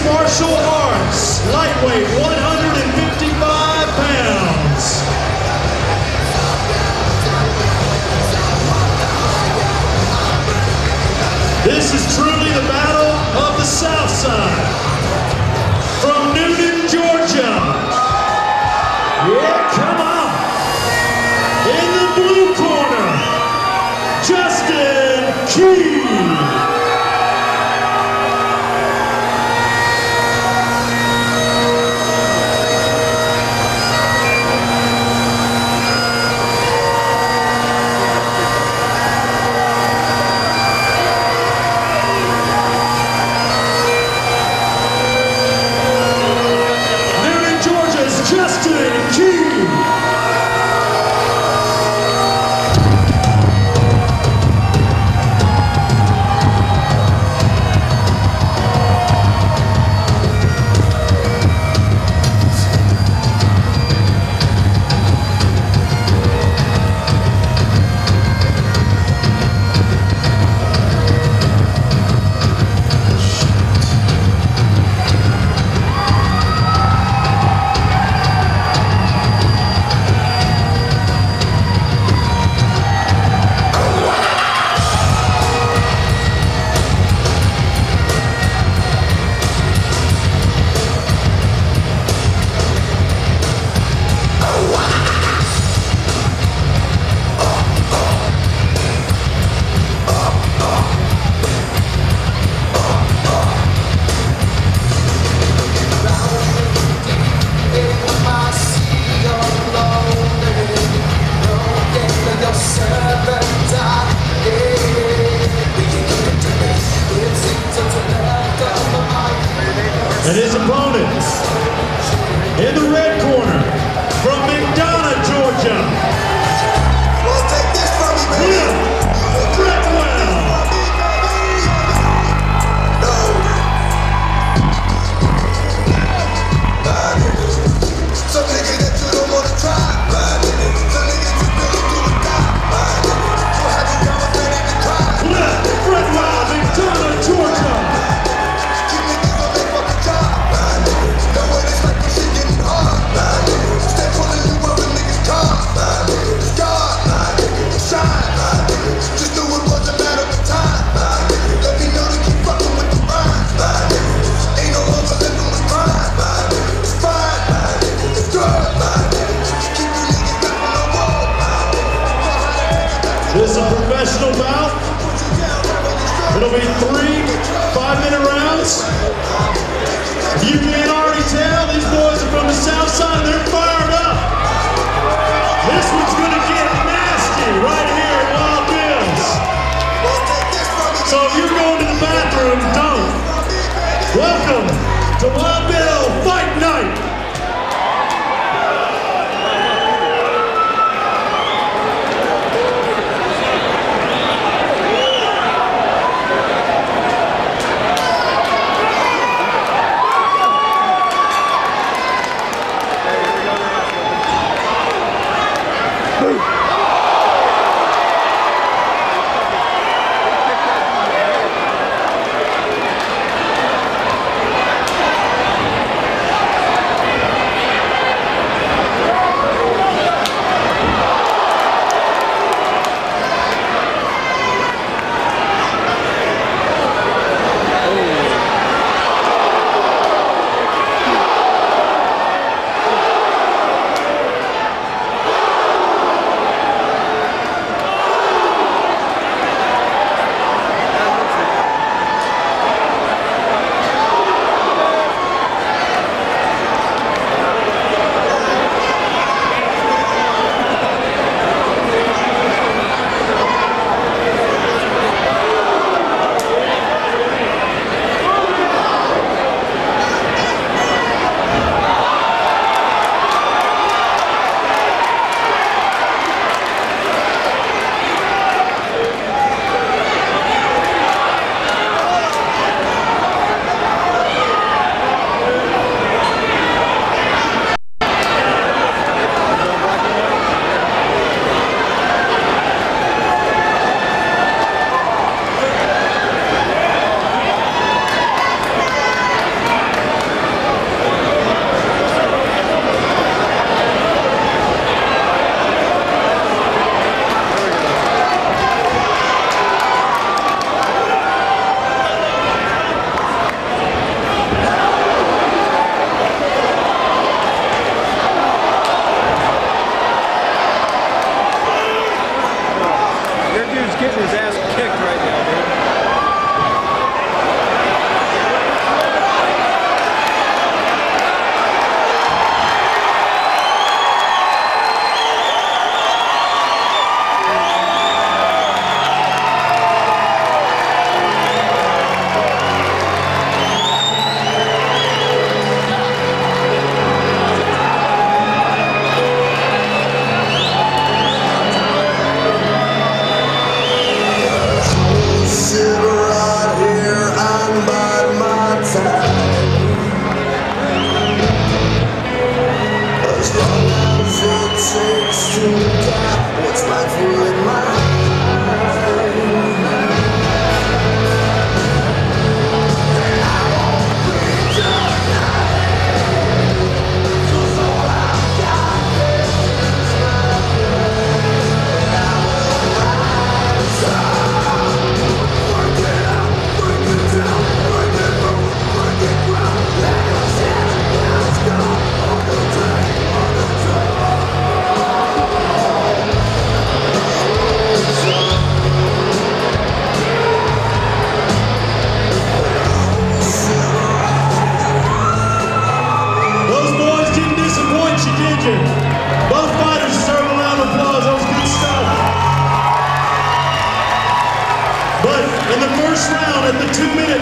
mixed martial arts, lightweight, 155 pounds. This is truly the battle of the South Side. From Newton, Georgia. Yeah, come on. In the blue corner, Justin Key. And his opponents, in the red corner, from McDonough, Georgia. Let's take this from me, baby. Cliff Fretwell. No. Some niggas that you don't want to try. Some niggas you really do or die. You have to come up and even try. Cliff Fretwell, McDonough, Georgia. This is a professional bout. It'll be 3 5-minute rounds. If you can't already tell, these boys are from the South Side. They're fired up. This one's going to get nasty right here at Wild Bill's. So if you're going to the bathroom, don't. Welcome to Wild Bill Fight Night.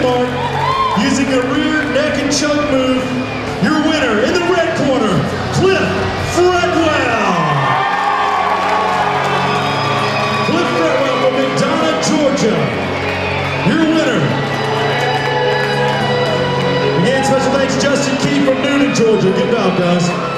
landmark using a rear neck and chuck move. Your winner in the red corner, Cliff Fretwell. Cliff Fretwell from McDonough, Georgia. Your winner. Again, special thanks to Justin Key from Newnan, Georgia. Good job, guys.